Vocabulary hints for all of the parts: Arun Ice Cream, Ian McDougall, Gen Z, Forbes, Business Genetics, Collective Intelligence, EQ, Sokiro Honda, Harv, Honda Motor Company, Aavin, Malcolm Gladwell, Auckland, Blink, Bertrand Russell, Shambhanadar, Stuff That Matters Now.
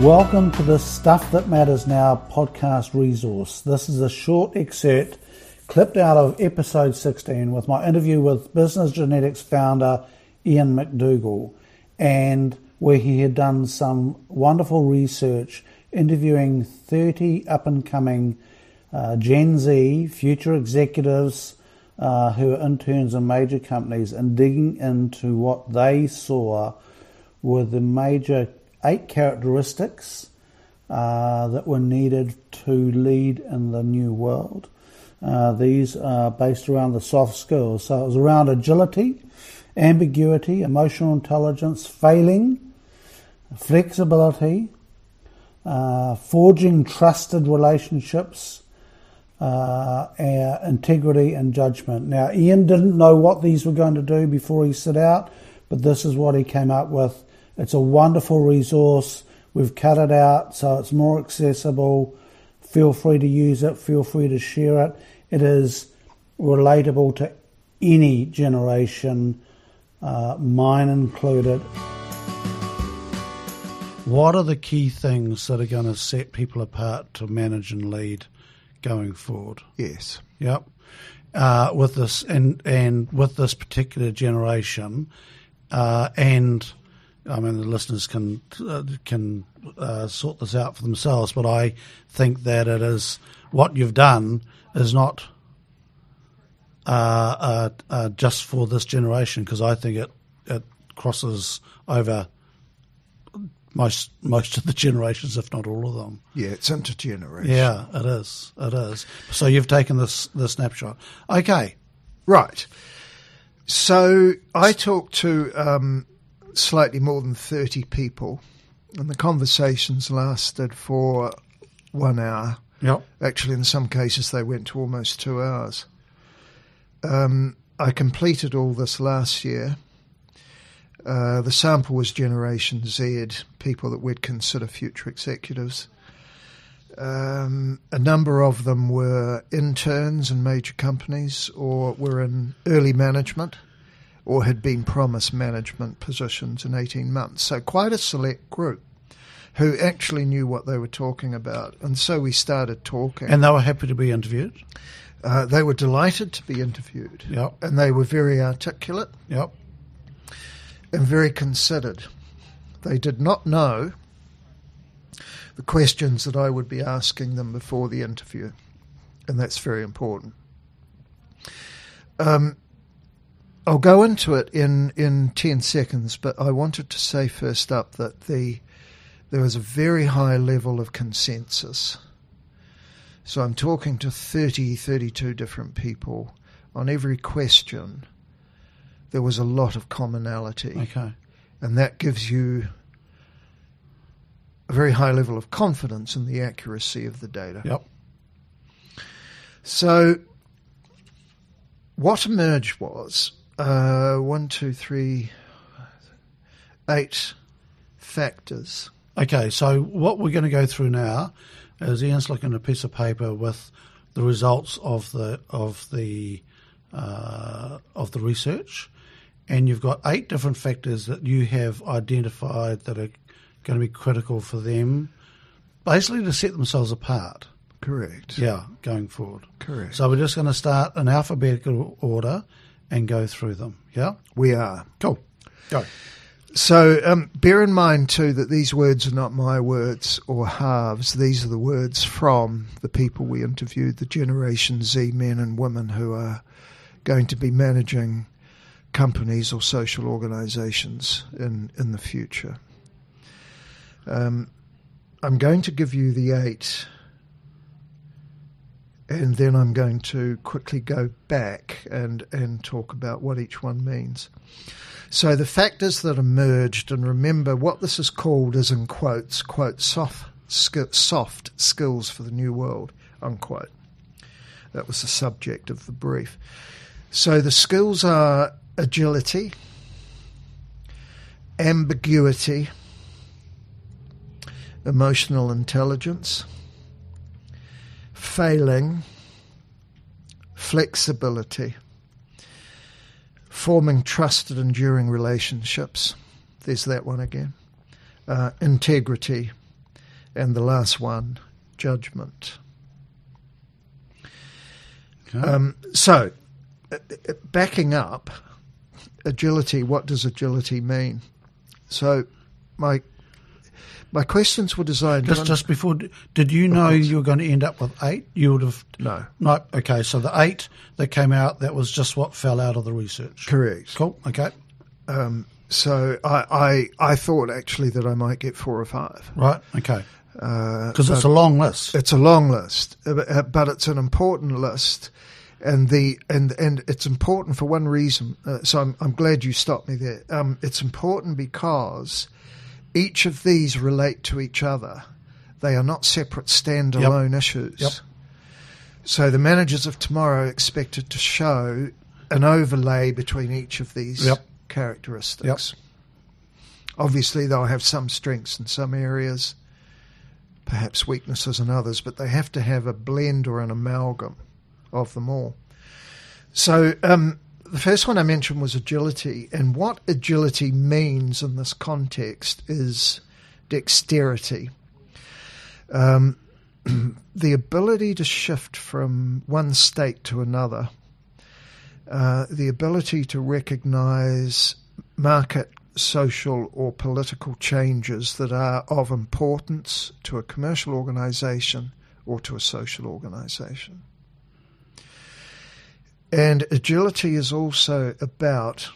Welcome to the Stuff That Matters Now podcast resource. This is a short excerpt clipped out of episode 16 with my interview with Business Genetics founder Ian McDougall, and where he had done some wonderful research interviewing 30 up-and-coming Gen Z future executives who are interns in major companies, and digging into what they saw were the major 8 characteristics that were needed to lead in the new world. These are based around the soft skills. So it was around agility, ambiguity, emotional intelligence, failing, flexibility, forging trusted relationships, integrity and judgment. Now, Ian didn't know what these were going to do before he set out, but this is what he came up with. It's a wonderful resource. We've cut it out so it's more accessible. Feel free to use it. Feel free to share it. It is relatable to any generation, mine included. What are the key things that are going to set people apart to manage and lead going forward? Yes. Yep. With this and with this particular generation, and I mean, the listeners can sort this out for themselves, but I think that it is what you've done is not just for this generation, because I think it crosses over most of the generations, if not all of them. Yeah, it's intergenerational. Yeah, it is. It is. So you've taken this snapshot. Okay, right. So I talked to slightly more than 30 people, and the conversations lasted for 1 hour. Yep. Actually, in some cases, they went to almost 2 hours. I completed all this last year. The sample was Generation Z, people that we'd consider future executives. A number of them were interns in major companies, or were in early management, or had been promised management positions in 18 months. So quite a select group who actually knew what they were talking about. And so we started talking. And they were happy to be interviewed? They were delighted to be interviewed. Yep. And they were very articulate. Yep. And very considered. They did not know the questions that I would be asking them before the interview. And that's very important. I'll go into it in 10 seconds, but I wanted to say first up that there was a very high level of consensus. So I'm talking to 32 different people. On every question, there was a lot of commonality. Okay. And that gives you a very high level of confidence in the accuracy of the data. Yep. So what emerged was 8 factors. Okay, so what we're going to go through now is Ian's looking at a piece of paper with the results of the research, and you've got 8 different factors that you have identified that are going to be critical for them, basically to set themselves apart. Correct. Yeah, going forward. Correct. So we're just going to start in alphabetical order and go through them, yeah? We are. Cool. Go. So bear in mind, too, that these words are not my words or Harv's. These are the words from the people we interviewed, the Generation Z men and women who are going to be managing companies or social organisations in the future. I'm going to give you the 8, and then I'm going to quickly go back and talk about what each one means. So the factors that emerged, and remember what this is called is in quotes, quote, soft skills for the new world, unquote. That was the subject of the brief. So the skills are agility, ambiguity, emotional intelligence, failing, flexibility, forming trusted, enduring relationships. There's that one again. Integrity and the last one, judgment. Okay. So, backing up, agility, what does agility mean? So, my questions were designed... Just before, did you know you were going to end up with 8? You would have... No. Okay, so the 8 that came out, that was just what fell out of the research. Correct. Cool, okay. So I thought actually that I might get 4 or 5. Right, okay. Because it's a long list. It's a long list, but it's an important list. And it's important for one reason. So I'm glad you stopped me there. It's important because each of these relate to each other. They are not separate standalone issues. Yep. So the managers of tomorrow are expected to show an overlay between each of these characteristics. Yep. Obviously, they'll have some strengths in some areas, perhaps weaknesses in others, but they have to have a blend or an amalgam of them all. So the first one I mentioned was agility, and what agility means in this context is dexterity. The ability to shift from one state to another, the ability to recognize market, social or political changes that are of importance to a commercial organization or to a social organization. And agility is also about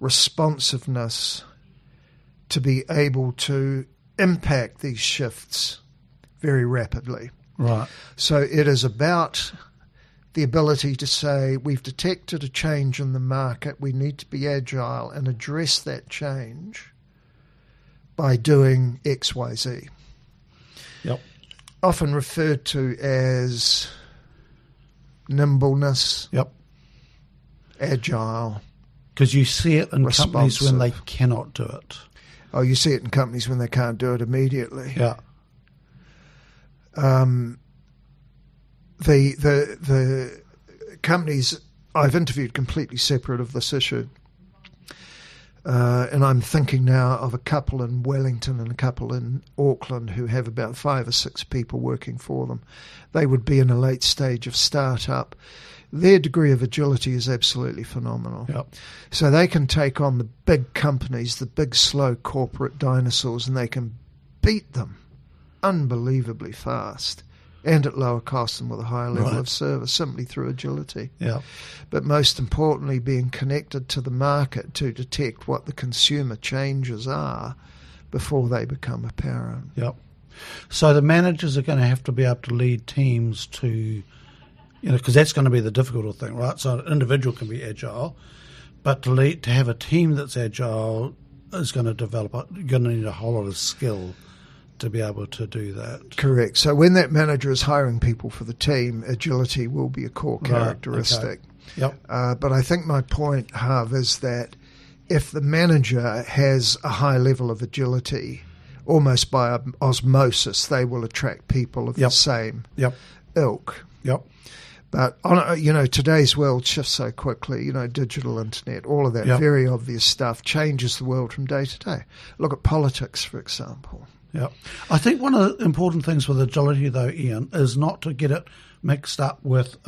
responsiveness to be able to impact these shifts very rapidly. Right. So it is about the ability to say, we've detected a change in the market, we need to be agile and address that change by doing X, Y, Z. Yep. Often referred to as nimbleness, yep, agile. Because you see it in companies when they cannot do it. Oh, you see it in companies when they can't do it immediately. Yeah. The companies I've interviewed completely separate of this issue, and I'm thinking now of a couple in Wellington and a couple in Auckland who have about 5 or 6 people working for them. They would be in a late stage of startup. Their degree of agility is absolutely phenomenal. Yep. So they can take on the big companies, the big slow corporate dinosaurs, and they can beat them unbelievably fast. And at lower cost and with a higher level of service, simply through agility. Yeah. But most importantly, being connected to the market to detect what the consumer changes are before they become apparent. Yep. So the managers are going to have to be able to lead teams to, because that's going to be the difficult thing, right? So an individual can be agile, but to have a team that's agile is going to develop. You're going to need a whole lot of skill to be able to do that. Correct. So when that manager is hiring people for the team, agility will be a core characteristic. Okay. Yep. But I think my point, Harv, is that if the manager has a high level of agility, almost by osmosis, they will attract people of the same ilk. Yep. But, today's world shifts so quickly, digital internet, all of that very obvious stuff changes the world from day to day. Look at politics, for example. Yeah, I think one of the important things with agility, though, Ian, is not to get it mixed up with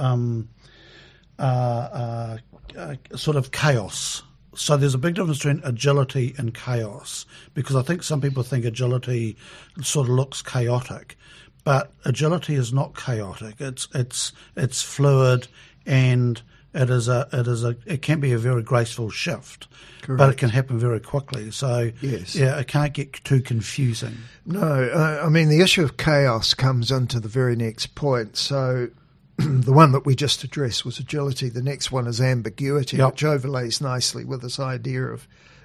sort of chaos. So there's a big difference between agility and chaos, because I think some people think agility sort of looks chaotic, but agility is not chaotic. It's fluid, and it can be a very graceful shift. Correct. But it can happen very quickly. So, it can't get too confusing. No, the issue of chaos comes into the very next point. So the one that we just addressed was agility. The next one is ambiguity, which overlays nicely with this idea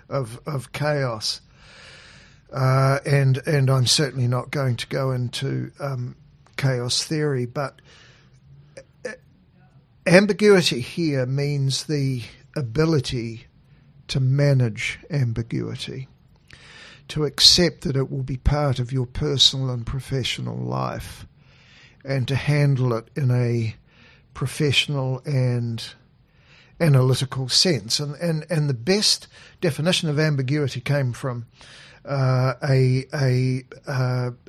of chaos. And I'm certainly not going to go into chaos theory, but ambiguity here means the ability to manage ambiguity, to accept that it will be part of your personal and professional life, and to handle it in a professional and analytical sense. And the best definition of ambiguity came from a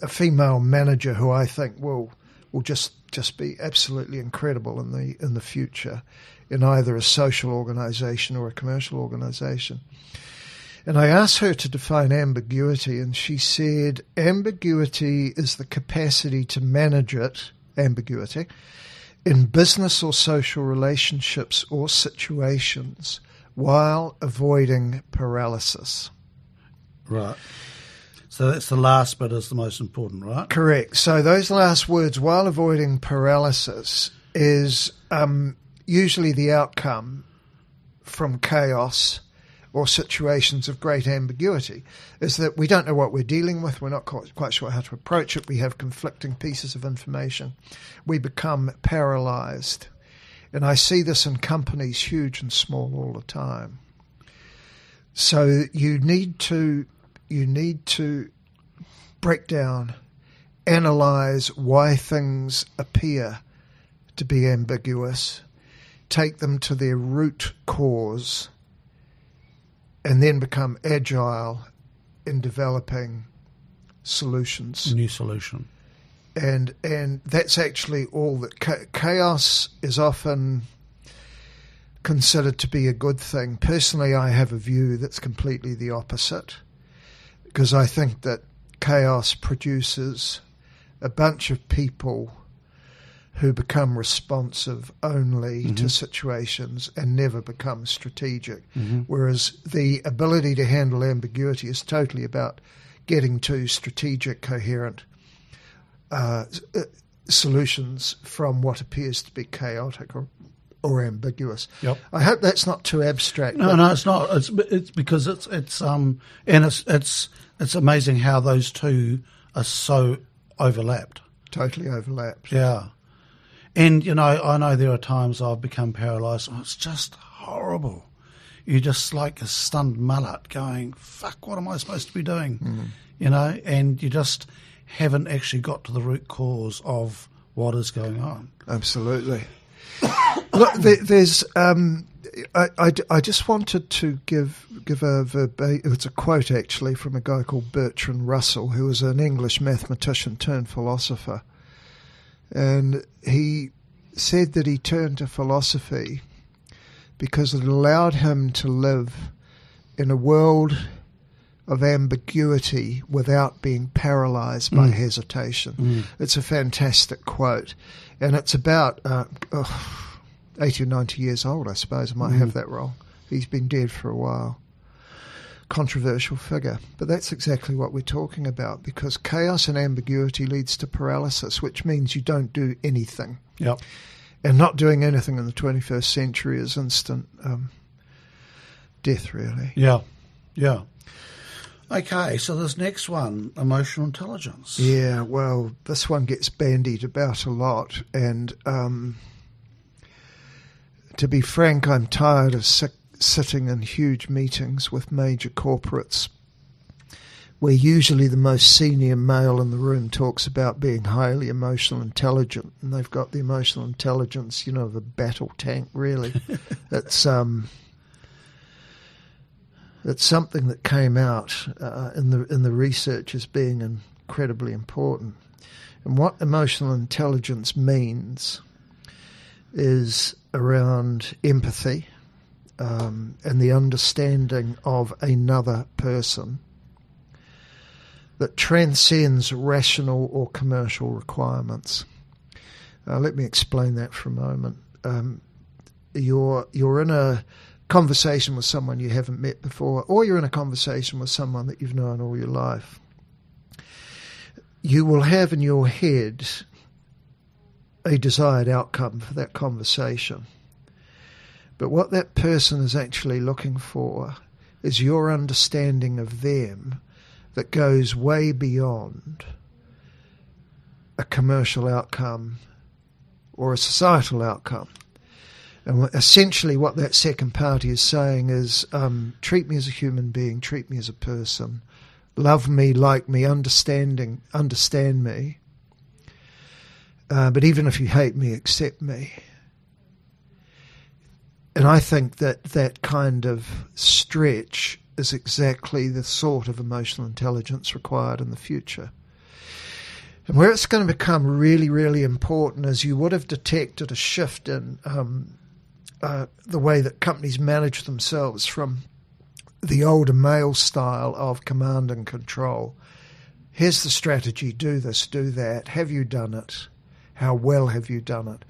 female manager who I think will just be absolutely incredible in the future, in either a social organisation or a commercial organisation. And I asked her to define ambiguity, and she said ambiguity is the capacity to manage it, ambiguity, in business or social relationships or situations while avoiding paralysis. Right. So that's the last bit is the most important, right? Correct. So those last words, while avoiding paralysis, is usually the outcome from chaos or situations of great ambiguity, is that we don't know what we're dealing with, we're not quite sure how to approach it, we have conflicting pieces of information, we become paralysed. And I see this in companies huge and small all the time. So you need to break down, analyse why things appear to be ambiguous, take them to their root cause, and then become agile in developing solutions. New solution. And that's actually all that chaos is often considered to be a good thing. Personally, I have a view that's completely the opposite, because I think that chaos produces a bunch of people who become responsive only mm-hmm. to situations and never become strategic. Mm-hmm. Whereas the ability to handle ambiguity is totally about getting to strategic, coherent solutions from what appears to be chaotic or ambiguous. Yep. I hope that's not too abstract. No, it's not. It's because it's amazing how those two are so overlapped. Totally overlapped. Yeah. And, you know, I know there are times I've become paralysed. Oh, it's just horrible. You're just like a stunned mullet going, fuck, what am I supposed to be doing? Mm. You know, and you just haven't actually got to the root cause of what is going on. Absolutely. Look, there's I just wanted to give a verbatim, it's a quote actually from a guy called Bertrand Russell, who was an English mathematician turned philosopher. And he said that he turned to philosophy because it allowed him to live in a world of ambiguity without being paralysed by hesitation. Mm. It's a fantastic quote. And it's about 80 or 90 years old, I suppose. I might have that wrong. He's been dead for a while. Controversial figure, but that's exactly what we're talking about, because chaos and ambiguity leads to paralysis, which means you don't do anything. Yep. And not doing anything in the 21st century is instant death, really. Yeah. Okay, so this next one, emotional intelligence. Yeah, well, this one gets bandied about a lot, and to be frank, I'm tired of sitting in huge meetings with major corporates where usually the most senior male in the room talks about being highly emotional intelligent, and they've got the emotional intelligence, you know, of a battle tank, really. It's something that came out in the research as being incredibly important. And what emotional intelligence means is around empathy, and the understanding of another person that transcends rational or commercial requirements. Let me explain that for a moment. You're in a conversation with someone you haven't met before, or you're in a conversation with someone that you've known all your life. You will have in your head a desired outcome for that conversation. But what that person is actually looking for is your understanding of them that goes way beyond a commercial outcome or a societal outcome. And essentially what that second party is saying is, treat me as a human being, treat me as a person, love me, like me, understand me, but even if you hate me, accept me. And I think that that kind of stretch is exactly the sort of emotional intelligence required in the future. And where it's going to become really, really important is you would have detected a shift in the way that companies manage themselves from the older male style of command and control. Here's the strategy, do this, do that. Have you done it? How well have you done it?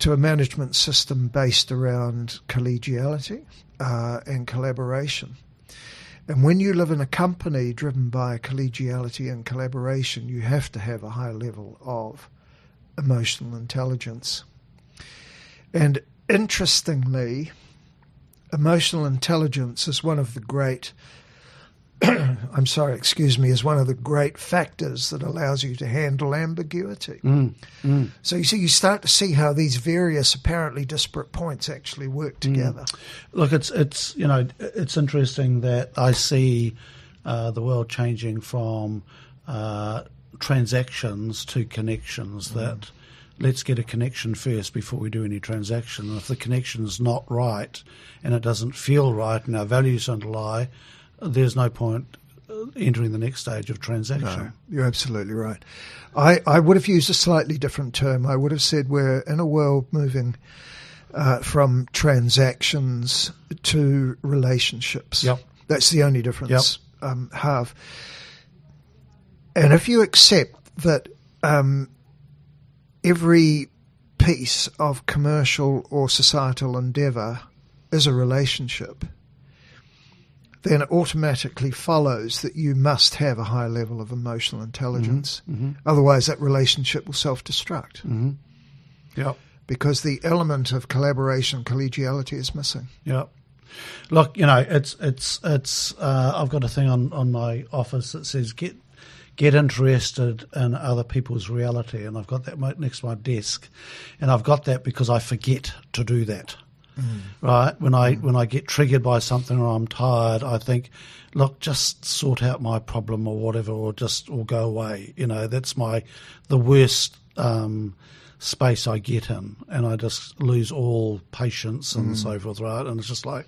To a management system based around collegiality and collaboration. And when you live in a company driven by collegiality and collaboration, you have to have a high level of emotional intelligence. And interestingly, emotional intelligence is one of the great, is one of the great factors that allows you to handle ambiguity. So you see, you start to see how these various apparently disparate points actually work together. Look, it's you know, it's interesting that I see the world changing from transactions to connections. That let's get a connection first before we do any transaction. And if the connection's not right and it doesn't feel right and our values don't lie, there's no point entering the next stage of transaction. No, you're absolutely right. I would have used a slightly different term. I would have said we're in a world moving from transactions to relationships. Yep. That's the only difference, Harv. And if you accept that every piece of commercial or societal endeavour is a relationship, then it automatically follows that you must have a high level of emotional intelligence. Otherwise, that relationship will self-destruct. Because the element of collaboration, collegiality is missing. Look, you know, it's. I've got a thing on my office that says get interested in other people's reality. And I've got that next to my desk. And I've got that because I forget to do that. Right? When I get triggered by something or I'm tired, I think, look, just sort out my problem or whatever, or go away. You know, that's the worst space I get in, and I just lose all patience and so forth, right? And it's just like,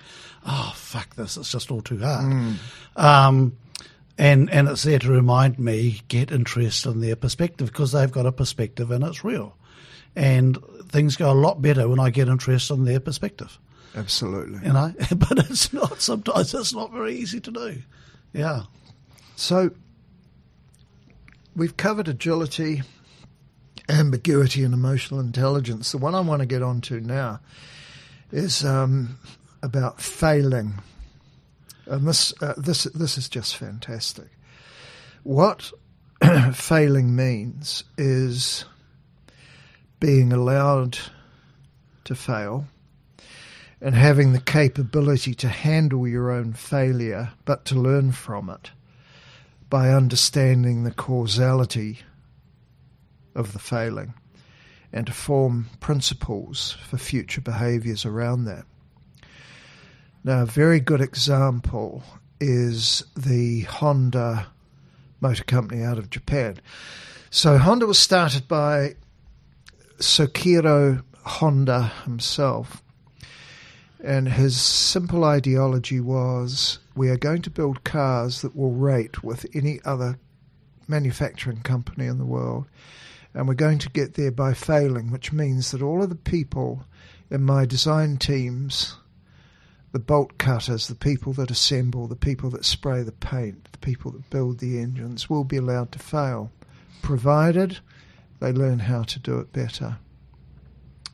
oh, fuck this, it's just all too hard. And it's there to remind me, get interested in their perspective, because they've got a perspective and it's real. And things go a lot better when I get interested in their perspective. Absolutely. You know, but it's not, sometimes it's not very easy to do. Yeah. So we've covered agility, ambiguity and emotional intelligence. The one I want to get onto now is about failing. And this is just fantastic. What failing means is being allowed to fail and having the capability to handle your own failure, but to learn from it by understanding the causality of the failing and to form principles for future behaviours around that. Now, a very good example is the Honda Motor Company out of Japan. So Honda was started by Sokiro Honda himself, and his simple ideology was, we are going to build cars that will rate with any other manufacturing company in the world, and we're going to get there by failing, which means that all of the people in my design teams, the bolt cutters, the people that assemble, the people that spray the paint, the people that build the engines, will be allowed to fail, provided they learn how to do it better.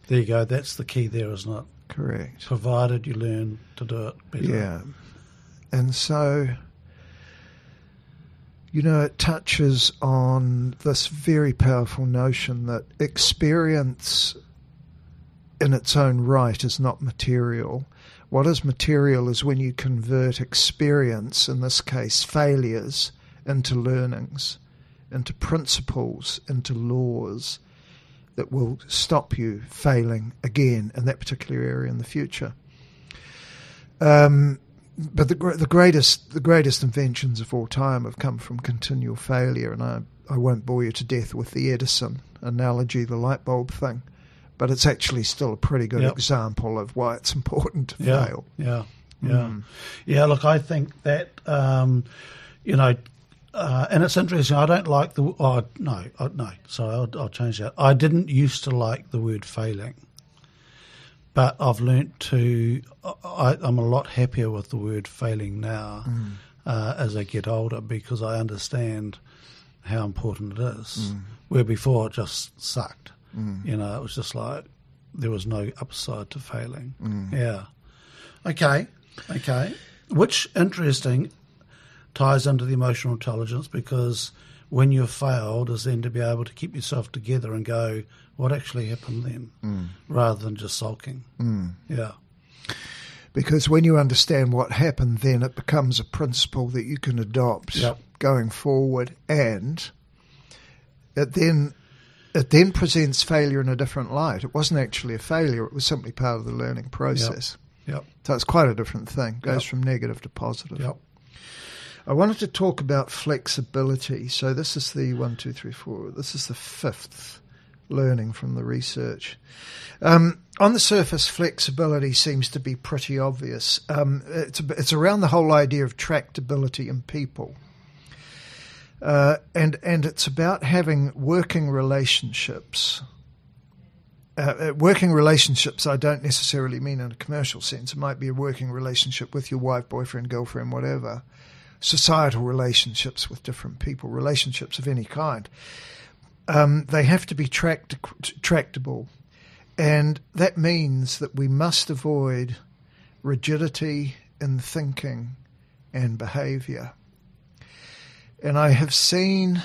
There you go. That's the key there, isn't it? Correct. Provided you learn to do it better. Yeah. And so, you know, it touches on this very powerful notion that experience in its own right is not material. What is material is when you convert experience, in this case failures, into learnings, into principles, into laws that will stop you failing again in that particular area in the future. But the greatest inventions of all time have come from continual failure, and I won't bore you to death with the Edison analogy, the light bulb thing. but it's actually still a pretty good example of why it's important to fail. Yeah, look, I think that, and it's interesting, I don't like the – I'll change that. I didn't used to like the word failing, but I've learnt to – I'm a lot happier with the word failing now as I get older, because I understand how important it is, where before it just sucked. You know, it was just like there was no upside to failing. Yeah. Okay. Which, interesting, ties into the emotional intelligence, because when you've failed is then to be able to keep yourself together and go, what actually happened then, rather than just sulking. Yeah. Because when you understand what happened then, it becomes a principle that you can adopt going forward, and it then presents failure in a different light. It wasn't actually a failure. It was simply part of the learning process. Yep. So it's quite a different thing. It goes from negative to positive. Yep. I wanted to talk about flexibility. So this is the 1, 2, 3, 4. This is the fifth learning from the research. On the surface, flexibility seems to be pretty obvious. It's around the whole idea of tractability in people. And it's about having working relationships. Working relationships, I don't necessarily mean in a commercial sense. It might be a working relationship with your wife, boyfriend, girlfriend, whatever. Societal relationships with different people, relationships of any kind. They have to be tractable. And that means that we must avoid rigidity in thinking and behaviour. And I have seen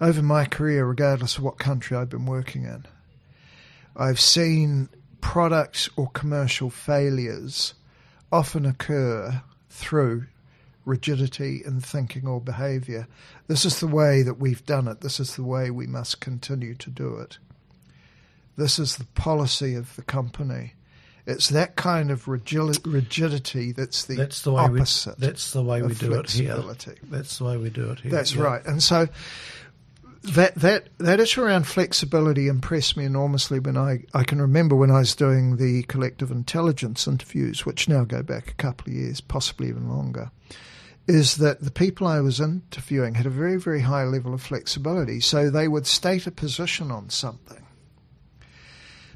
over my career, regardless of what country I've been working in, I've seen products or commercial failures often occur through rigidity in thinking or behaviour. This is the way that we've done it. This is the way we must continue to do it. This is the policy of the company. It's that kind of rigidity that's the way opposite. That's the way we do it here. That's the way we do it here. That's right. And so that issue around flexibility impressed me enormously when I can remember when I was doing the collective intelligence interviews, which now go back a couple of years, possibly even longer, is that the people I was interviewing had a very, very high level of flexibility. So they would state a position on something,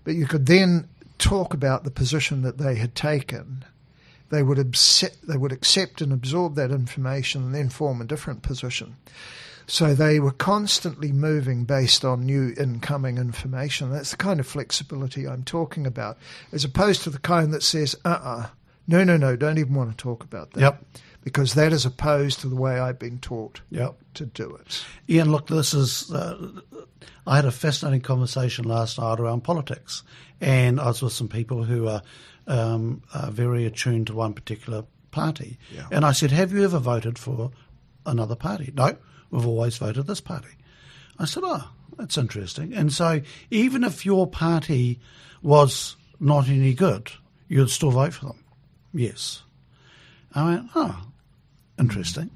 but you could then talk about the position that they had taken. They would accept and absorb that information and then form a different position. So they were constantly moving based on new incoming information. That's the kind of flexibility I'm talking about, as opposed to the kind that says, no, don't even want to talk about that. Yep. Because that is opposed to the way I've been taught to do it. Ian, look, this is I had a fascinating conversation last night around politics, and I was with some people who are very attuned to one particular party. Yeah. And I said, have you ever voted for another party? No, we've always voted this party. I said, that's interesting. And so even if your party was not any good, you'd still vote for them? Yes. I went, interesting.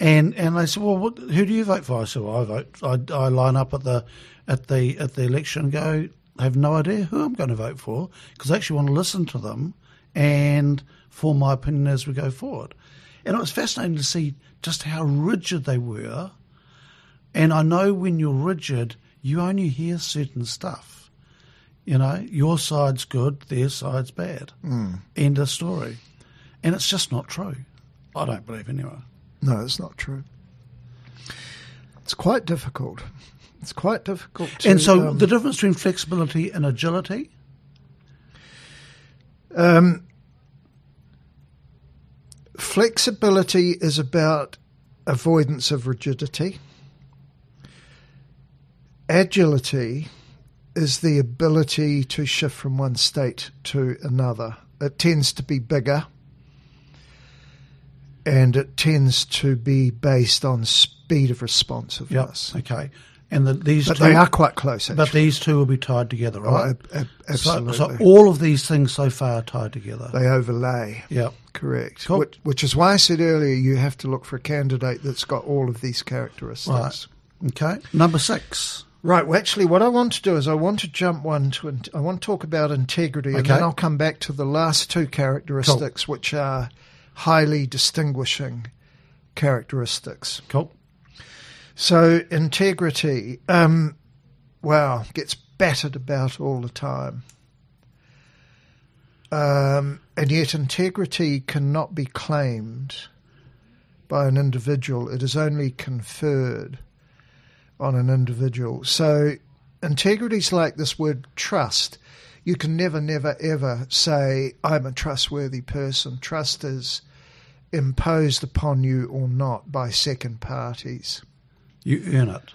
And they said, well, who do you vote for? I said, well, I vote. I line up at the election and go, I have no idea who I'm going to vote for, because I actually want to listen to them and form my opinion as we go forward. And it was fascinating to see just how rigid they were. And I know when you're rigid, you only hear certain stuff. You know, your side's good, their side's bad. End of story. And it's just not true. I don't believe anyway. No, it's not true. It's quite difficult. It's quite difficult. And so the difference between flexibility and agility? Flexibility is about avoidance of rigidity. Agility is the ability to shift from one state to another. It tends to be bigger. And it tends to be based on speed of responsiveness. Yep. Okay. And they are quite close, actually. But these two will be tied together, right? Oh, absolutely. So all of these things so far are tied together. They overlay. Yeah. Correct. Cool. Which is why I said earlier you have to look for a candidate that's got all of these characteristics. Right. Okay. Number 6. Right. Well, actually, what I want to do is I want to jump one to I want to talk about integrity, and then I'll come back to the last two characteristics, which are highly distinguishing characteristics. Cool. So integrity, wow, gets battered about all the time. And yet integrity cannot be claimed by an individual. It is only conferred on an individual. So integrity is like this word trust. You can never, never, ever say, I'm a trustworthy person. Trust is imposed upon you or not by second parties. You earn it.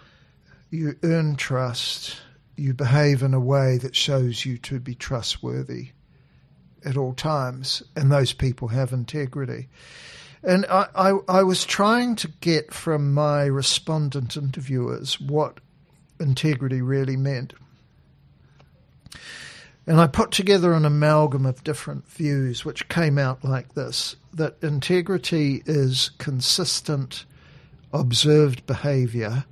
You earn trust. You behave in a way that shows you to be trustworthy at all times, and those people have integrity. And I was trying to get from my respondent interviewers what integrity really meant. And I put together an amalgam of different views, which came out like this, that integrity is consistent, observed behavior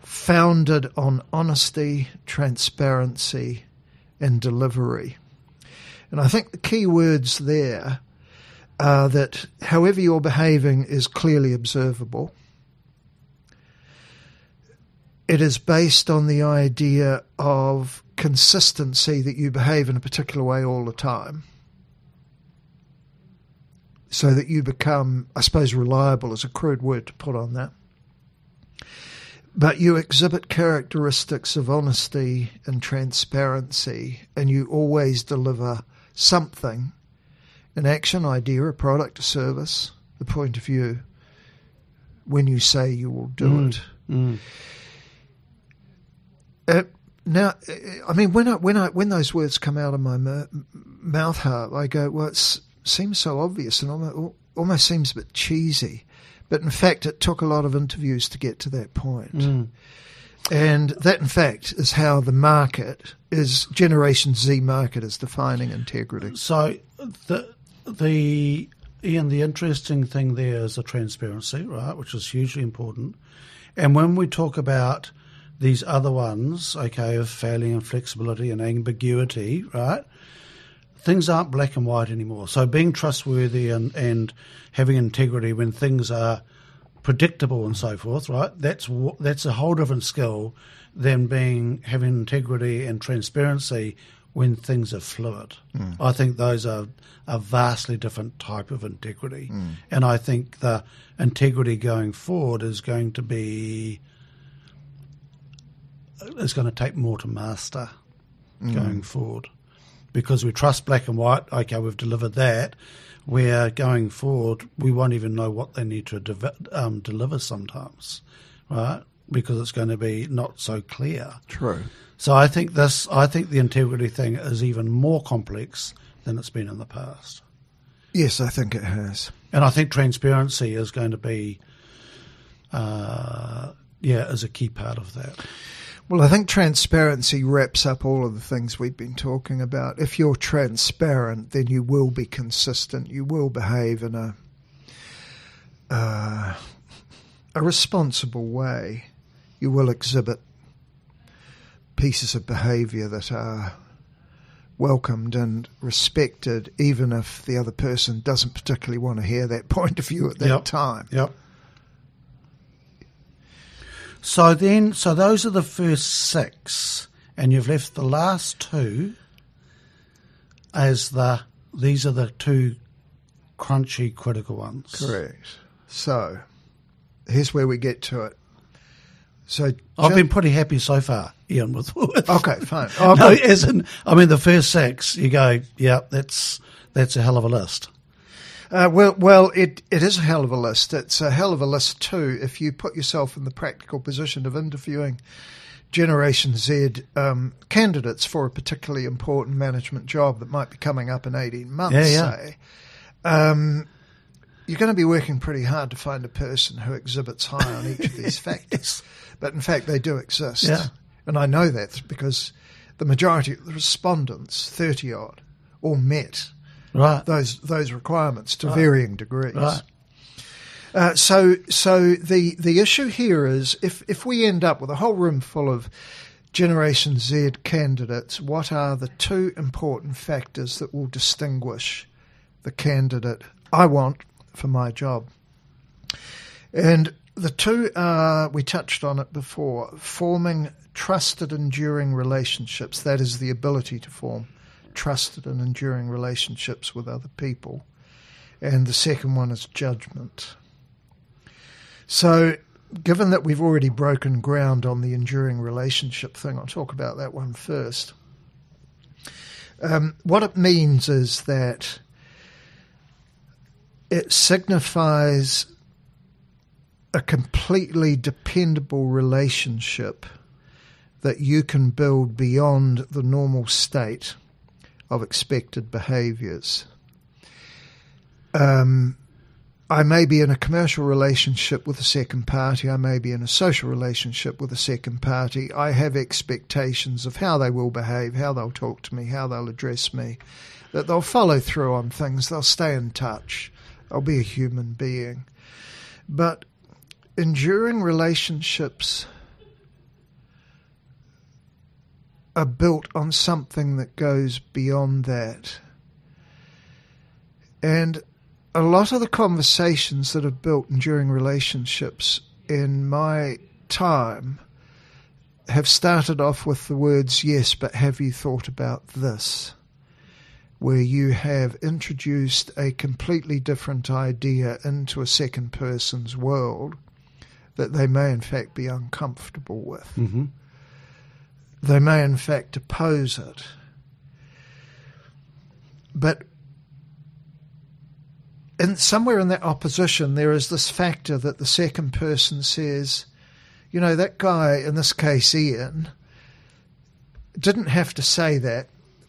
founded on honesty, transparency, and delivery. And I think the key words there are that however you're behaving is clearly observable. It is based on the idea of consistency that you behave in a particular way all the time, so that you become, I suppose, reliable is a crude word to put on that. But you exhibit characteristics of honesty and transparency, and you always deliver something, an action, idea, a product, a service, a point of view, when you say you will do it. Now, I mean, when those words come out of my mouth, Harv, I go, well, it seems so obvious and almost seems a bit cheesy. But in fact, it took a lot of interviews to get to that point. And that, in fact, is how the market is, Generation Z market is defining integrity. So, Ian, the interesting thing there is the transparency, right, which is hugely important. And when we talk about these other ones, okay, of failing and flexibility and ambiguity, right, things aren't black and white anymore. So being trustworthy and having integrity when things are predictable and so forth, right, that's a whole different skill than having integrity and transparency when things are fluid. I think those are a vastly different type of integrity. And I think the integrity going forward is going to be – it's going to take more to master going forward. Because we trust black and white, okay, we've delivered that, where going forward we won't even know what they need to deliver sometimes, right? Because it's going to be not so clear. True. So I think the integrity thing is even more complex than it's been in the past. Yes, I think it has. And I think transparency is going to be, is a key part of that. Well, I think transparency wraps up all of the things we've been talking about. If you're transparent, then you will be consistent. You will behave in a responsible way. You will exhibit pieces of behaviour that are welcomed and respected, even if the other person doesn't particularly want to hear that point of view at that time. Yep. So those are the first six, and you've left the last two as these are the two crunchy, critical ones. Correct. So here's where we get to it. So I've been pretty happy so far, Ian, with okay, fine. Oh, no, as in, I mean, the first six, you go, yeah, that's a hell of a list. It is a hell of a list. It's a hell of a list too if you put yourself in the practical position of interviewing Generation Z candidates for a particularly important management job that might be coming up in 18 months, say. You're going to be working pretty hard to find a person who exhibits high on each of these factors. But in fact, they do exist. Yeah. And I know that because the majority of the respondents, 30-odd, all met those requirements to varying degrees. Right. So the issue here is if we end up with a whole room full of Generation Z candidates, what are the two important factors that will distinguish the candidate I want for my job? And the two are, we touched on it before, forming trusted, enduring relationships. That is the ability to form trusted and enduring relationships with other people. And the second one is judgment. So given that we've already broken ground on the enduring relationship thing, I'll talk about that one first. What it means is that it signifies a completely dependable relationship that you can build beyond the normal state of expected behaviours. I may be in a commercial relationship with a second party. I may be in a social relationship with a second party. I have expectations of how they will behave, how they'll talk to me, how they'll address me, that they'll follow through on things, they'll stay in touch, I'll be a human being. But enduring relationships are built on something that goes beyond that. And a lot of the conversations that have built enduring relationships in my time have started off with the words, yes, but have you thought about this? Where you have introduced a completely different idea into a second person's world that they may in fact be uncomfortable with. Mm-hmm. They may in fact oppose it. But somewhere in that opposition, there is this factor that the second person says, you know, that guy, in this case Ian, didn't have to say that,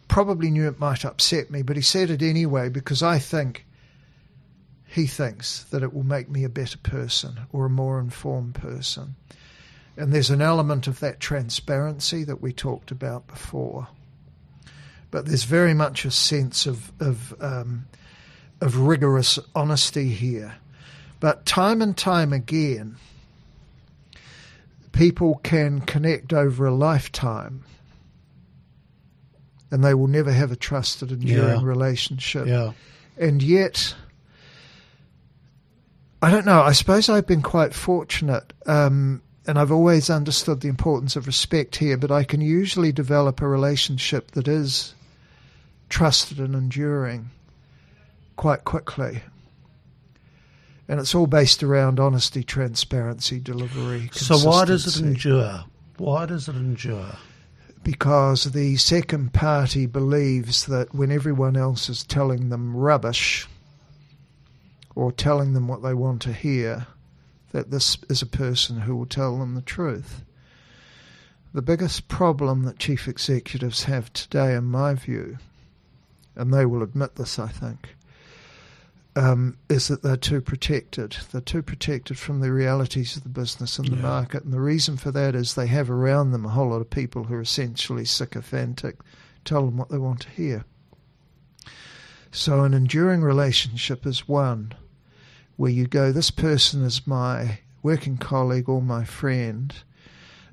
probably knew it might upset me, but he said it anyway because I think he thinks that it will make me a better person or a more informed person. And there's an element of that transparency that we talked about before. But there's very much a sense of rigorous honesty here. But time and time again, people can connect over a lifetime and they will never have a trusted, enduring relationship. Yeah. And yet, I don't know, I suppose I've been quite fortunate, and I've always understood the importance of respect here, but I can usually develop a relationship that is trusted and enduring quite quickly. And it's all based around honesty, transparency, delivery, consistency. So why does it endure? Why does it endure? Because the second party believes that when everyone else is telling them rubbish or telling them what they want to hear, that this is a person who will tell them the truth. The biggest problem that chief executives have today, in my view, and they will admit this, I think, is that they're too protected. They're too protected from the realities of the business and the market. And the reason for that is they have around them a whole lot of people who are essentially sycophantic, tell them what they want to hear. So an enduring relationship is one where you go, this person is my working colleague or my friend,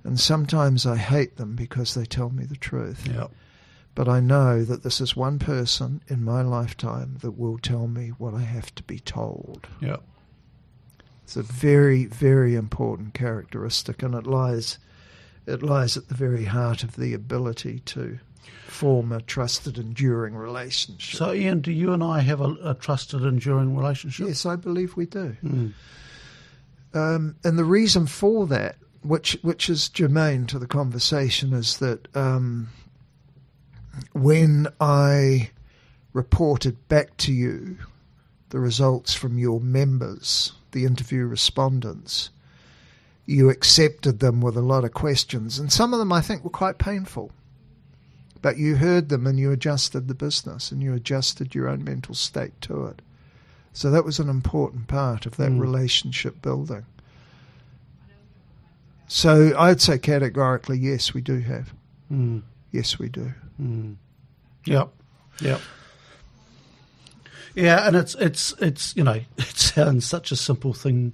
and sometimes I hate them because they tell me the truth. Yep. But I know that this is one person in my lifetime that will tell me what I have to be told. Yeah. It's a very, very important characteristic, and it lies at the very heart of the ability to form a trusted, enduring relationship. So, Ian, do you and I have a trusted, enduring relationship? Yes, I believe we do. Mm. And the reason for that, which is germane to the conversation, is that when I reported back to you the results from your members, the interview respondents, you accepted them with a lot of questions. And some of them I think were quite painful. But you heard them and you adjusted the business and you adjusted your own mental state to it. So that was an important part of that relationship building. So I'd say categorically, yes, we do have. Mm. Yes, we do. Mm. Yep. Yep. Yeah, and it's you know, it sounds such a simple thing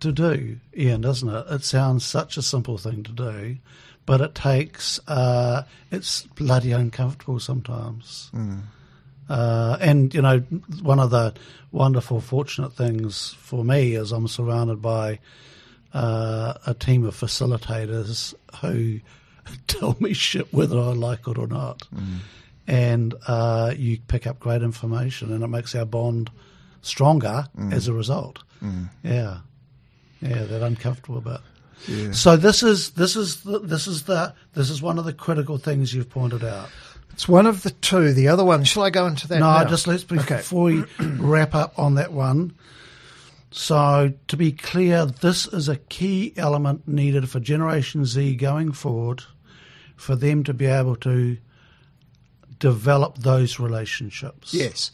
to do, Ian, doesn't it? It sounds such a simple thing to do, but it takes it's bloody uncomfortable sometimes. Mm. And you know, one of the wonderful, fortunate things for me is I'm surrounded by a team of facilitators who tell me shit whether I like it or not. Mm. And you pick up great information, and it makes our bond stronger as a result. Mm. Yeah, yeah, that uncomfortable bit. Yeah. So this is one of the critical things you've pointed out. It's one of the two. The other one, shall I go into that? No, now? Just let's before we wrap up on that one. So to be clear, this is a key element needed for Generation Z going forward, for them to be able to develop those relationships. Yes.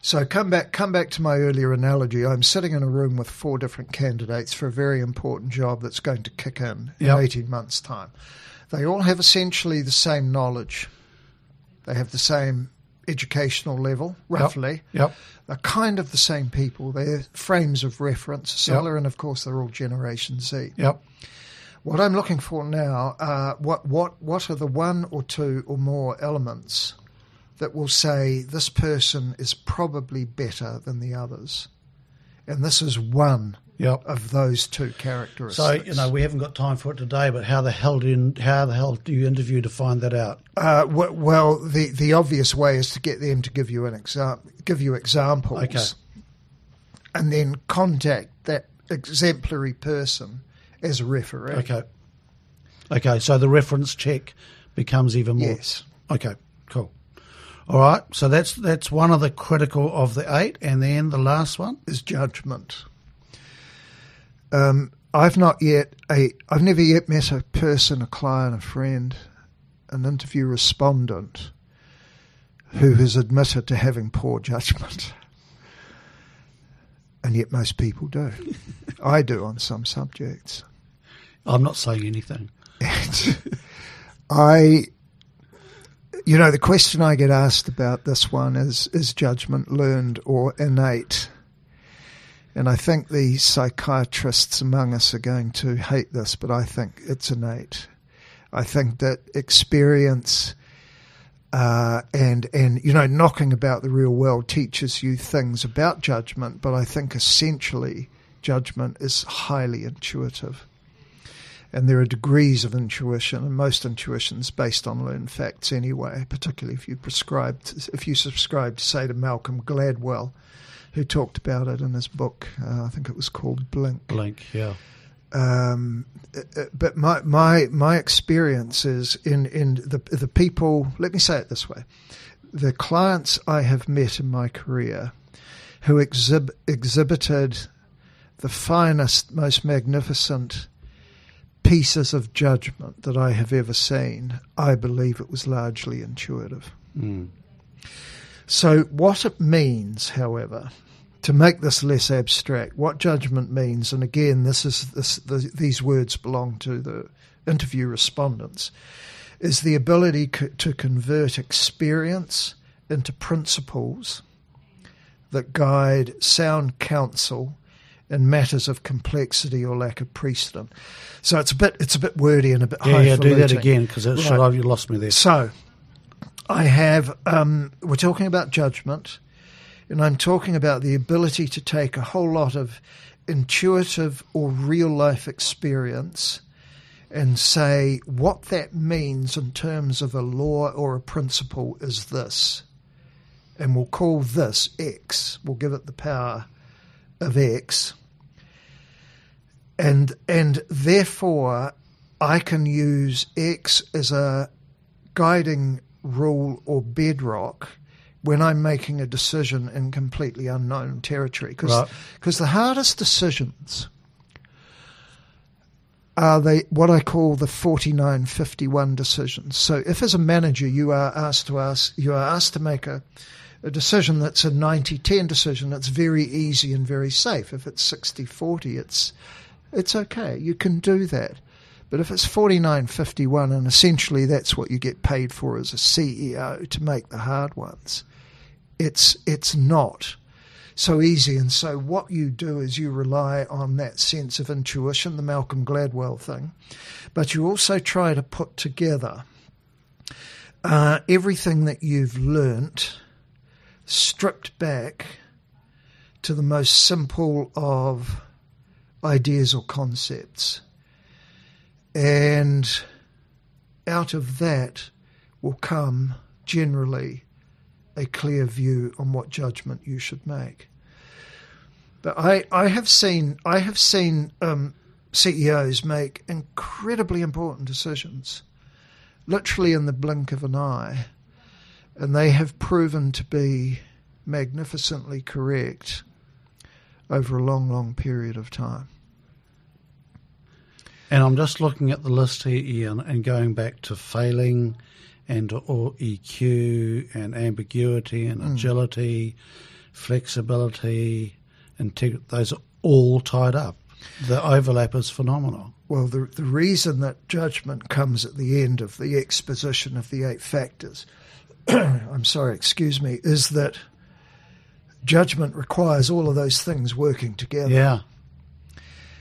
So come back to my earlier analogy. I'm sitting in a room with four different candidates for a very important job that's going to kick in 18 months' time. They all have essentially the same knowledge. They have the same educational level, roughly. Yep. They're kind of the same people. Their frames of reference are similar, and of course they're all Generation Z. Yep. What I'm looking for now are what are the one or two or more elements that will say this person is probably better than the others, and this is one of those two characteristics. So, you know, we haven't got time for it today, but how the hell do you interview to find that out? Well, the obvious way is to get them to give you examples, and then contact that exemplary person as a referee. Okay. So the reference check becomes even more. Yes. Okay. Cool. All right. So that's one of the critical of the eight, and then the last one is judgment. I've never yet met a person, a client, a friend, an interview respondent who has admitted to having poor judgment. And yet most people do. I do on some subjects. I'm not saying anything. The question I get asked about this one is judgment learned or innate? And I think the psychiatrists among us are going to hate this, but I think it's innate. I think that experience and knocking about the real world teaches you things about judgment, but I think essentially judgment is highly intuitive. And there are degrees of intuition, and most intuition's based on learned facts anyway, particularly if you subscribe, say, to Malcolm Gladwell, who talked about it in his book. I think it was called Blink. Blink, yeah. But my experience is in the people, let me say it this way, the clients I have met in my career who exhibited the finest, most magnificent pieces of judgment that I have ever seen, I believe it was largely intuitive. Mm. So what it means, however, to make this less abstract, what judgment means, and again, these words belong to the interview respondents, is the ability to convert experience into principles that guide sound counsel in matters of complexity or lack of precedent. So it's a bit wordy and a bit highfalutin. Yeah, do that again, because you lost me there. So I have, we're talking about judgment, and I'm talking about the ability to take a whole lot of intuitive or real-life experience and say what that means in terms of a law or a principle is this, and we'll call this X. We'll give it the power of X, and therefore I can use X as a guiding rule or bedrock when I'm making a decision in completely unknown territory. Because the hardest decisions are what I call the 49-51 decisions. So if as a manager you are asked to make a decision that's a 90-10 decision, it's very easy and very safe. If it's 60-40, it's okay. You can do that. But if it's 49-51, and essentially that's what you get paid for as a CEO, to make the hard ones, It's not so easy. And so what you do is you rely on that sense of intuition, the Malcolm Gladwell thing, but you also try to put together everything that you've learnt, stripped back to the most simple of ideas or concepts. And out of that will come generally a clear view on what judgment you should make. But I have seen CEOs make incredibly important decisions, literally in the blink of an eye, and they have proven to be magnificently correct over a long, long period of time. And I'm just looking at the list here, Ian, and going back to failing and to EQ and ambiguity and agility, flexibility, integrity. Those are all tied up. The overlap is phenomenal. Well, the reason that judgment comes at the end of the exposition of the 8 factors, is that judgment requires all of those things working together. Yeah.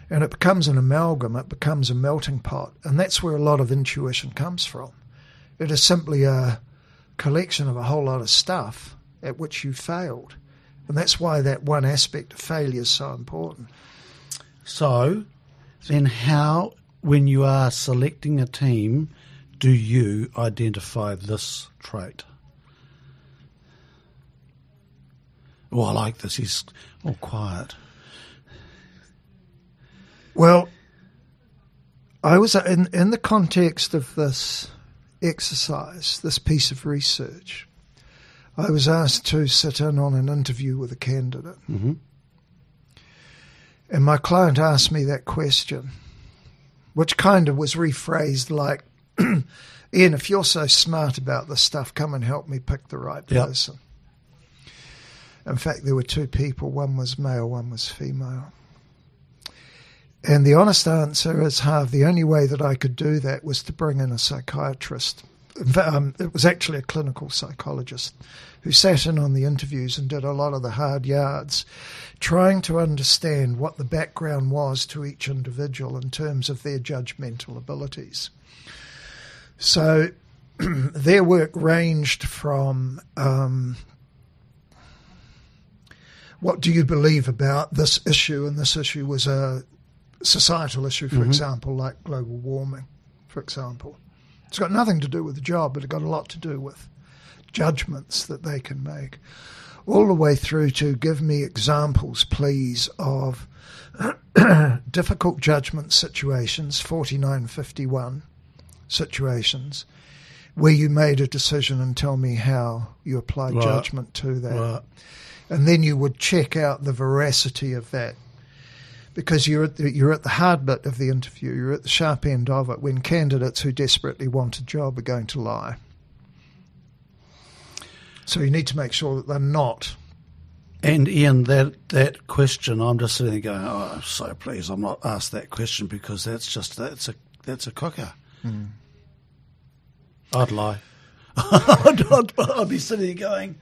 And it becomes an amalgam, it becomes a melting pot, and that's where a lot of intuition comes from. It is simply a collection of a whole lot of stuff at which you failed, and that's why that one aspect of failure is so important. So then how, when you are selecting a team, do you identify this trait? Oh, I like this. He's all quiet. Well, I was in the context of this exercise, this piece of research, I was asked to sit in on an interview with a candidate. Mm-hmm. And my client asked me that question, which kind of was rephrased like, Ian, if you're so smart about this stuff, come and help me pick the right person. In fact, there were 2 people. One was male, one was female. And the honest answer is, Harv, the only way that I could do that was to bring in a psychiatrist. It was actually a clinical psychologist who sat in on the interviews and did a lot of the hard yards, trying to understand what the background was to each individual in terms of their judgmental abilities. So their work ranged from what do you believe about this issue, and this issue was a societal issue, for example, like global warming, for example. It's got nothing to do with the job, but it's got a lot to do with judgments that they can make, all the way through to give me examples, please, of difficult judgment situations, 4951 situations, where you made a decision, and tell me how you applied judgment to that. And then you would check out the veracity of that. Because you're at the hard bit of the interview, you're at the sharp end of it, when candidates who desperately want a job are going to lie. So you need to make sure that they're not. And Ian, that question, I'm just sitting there going, oh, I'm so pleased I'm not asked that question, because that's a cooker. Mm. I'd lie. I'd be sitting there going,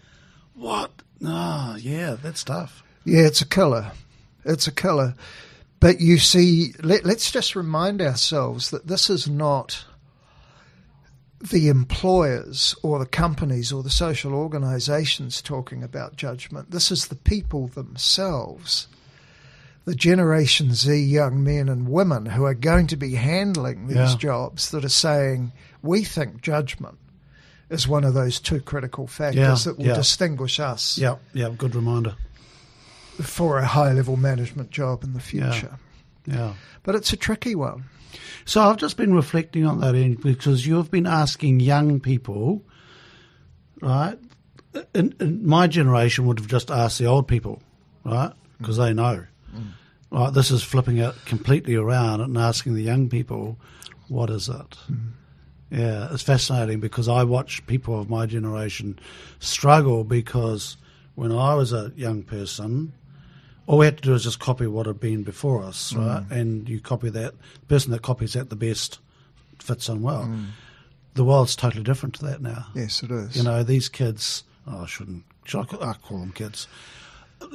what? Oh, yeah, that's tough. Yeah, it's a killer. It's a killer. But you see, let's just remind ourselves that this is not the employers or the companies or the social organisations talking about judgment. This is the people themselves, the Generation Z young men and women who are going to be handling these jobs, that are saying, we think judgment is one of those 2 critical factors that will distinguish us. Yeah, good reminder. For a high-level management job in the future. Yeah. But it's a tricky one. So I've just been reflecting on that, Ian, because you've been asking young people, right? And my generation would have just asked the old people, right? Because they know. Mm. Right, this is flipping it completely around and asking the young people, what is it? Mm. Yeah, it's fascinating, because I watch people of my generation struggle, because when I was a young person, all we had to do is just copy what had been before us, right? And you copy that. The person that copies that the best fits in well. Mm. The world's totally different to that now. Yes, it is. You know, these kids, I shouldn't I call them kids.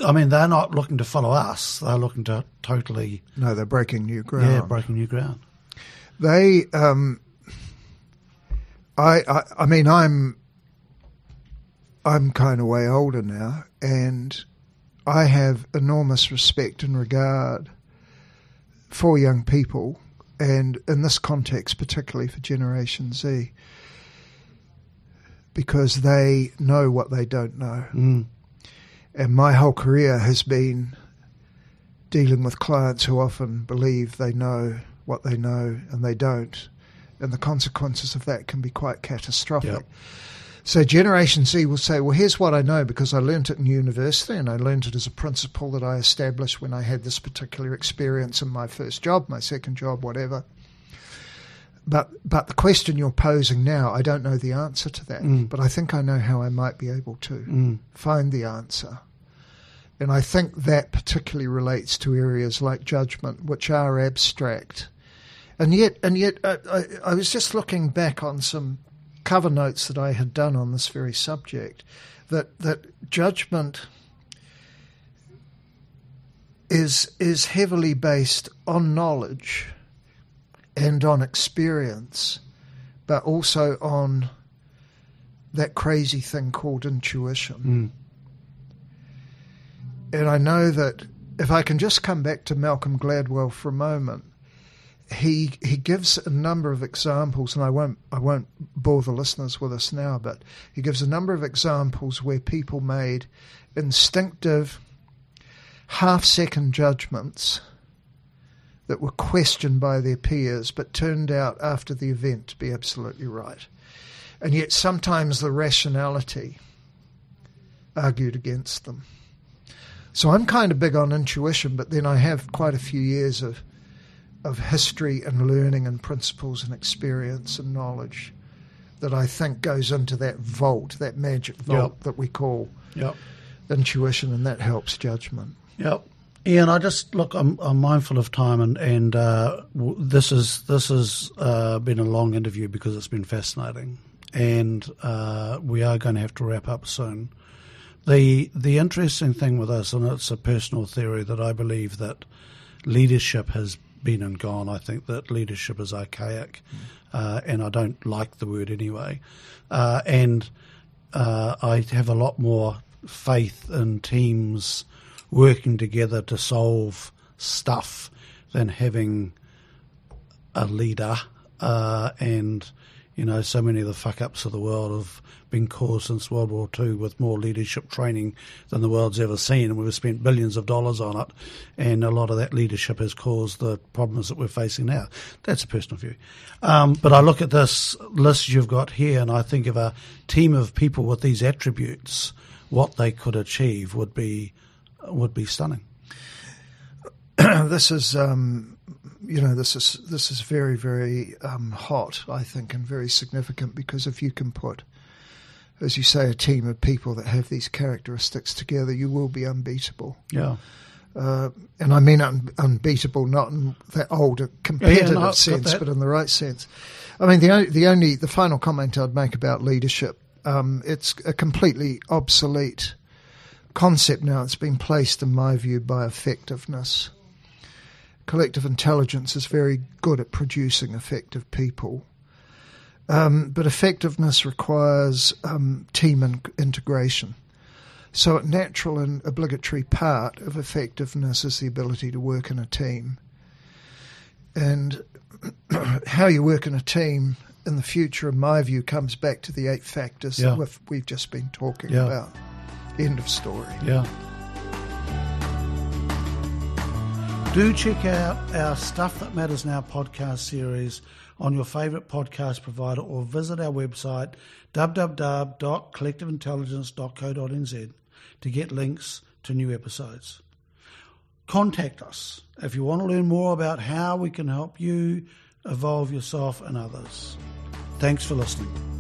I mean, they're not looking to follow us. They're looking to totally... No, they're breaking new ground. Yeah, breaking new ground. They... I mean, I'm kind of way older now, and I have enormous respect and regard for young people, and in this context, particularly for Generation Z, because they know what they don't know. Mm. And my whole career has been dealing with clients who often believe they know what they know and they don't. And the consequences of that can be quite catastrophic. Yep. So Generation Z will say, well, here's what I know because I learnt it in university and I learnt it as a principle that I established when I had this particular experience in my first job, my second job, whatever. But the question you're posing now, I don't know the answer to that, but I think I know how I might be able to find the answer. And I think that particularly relates to areas like judgment, which are abstract. And yet I was just looking back on some cover notes that I had done on this very subject, that judgment is heavily based on knowledge and on experience, but also on that crazy thing called intuition. Mm. And I know that if I can just come back to Malcolm Gladwell for a moment, He gives a number of examples, and I won't bore the listeners with this now, but he gives a number of examples where people made instinctive half-second judgments that were questioned by their peers but turned out after the event to be absolutely right. And yet sometimes the rationality argued against them. So I'm kind of big on intuition, but then I have quite a few years of history and learning and principles and experience and knowledge that I think goes into that vault, that magic vault that we call intuition, and that helps judgment. Yep. Ian, I'm mindful of time, and this has been a long interview because it's been fascinating, and we are going to have to wrap up soon. The interesting thing with us, and it's a personal theory that I believe that leadership has been and gone. I think that leadership is archaic, and I don't like the word anyway. And I have a lot more faith in teams working together to solve stuff than having a leader. And you know, so many of the fuck-ups of the world have been caused since World War II with more leadership training than the world's ever seen, and we've spent billions of dollars on it, and a lot of that leadership has caused the problems that we're facing now. That's a personal view. But I look at this list you've got here, and I think of a team of people with these attributes, what they could achieve would be stunning. This is... this is very, very hot, I think, and very significant, because if you can put, as you say, a team of people that have these characteristics together, you will be unbeatable. Yeah. And I mean unbeatable, not in that older competitive sense, but in the right sense. I mean, the final comment I'd make about leadership, it's a completely obsolete concept now. It's been placed, in my view, by effectiveness. Collective intelligence is very good at producing effective people. But effectiveness requires team integration. So a natural and obligatory part of effectiveness is the ability to work in a team. And how you work in a team in the future, in my view, comes back to the 8 factors that we've just been talking about. End of story. Yeah. Do check out our Stuff That Matters Now podcast series on your favourite podcast provider, or visit our website www.collectiveintelligence.co.nz to get links to new episodes. Contact us if you want to learn more about how we can help you evolve yourself and others. Thanks for listening.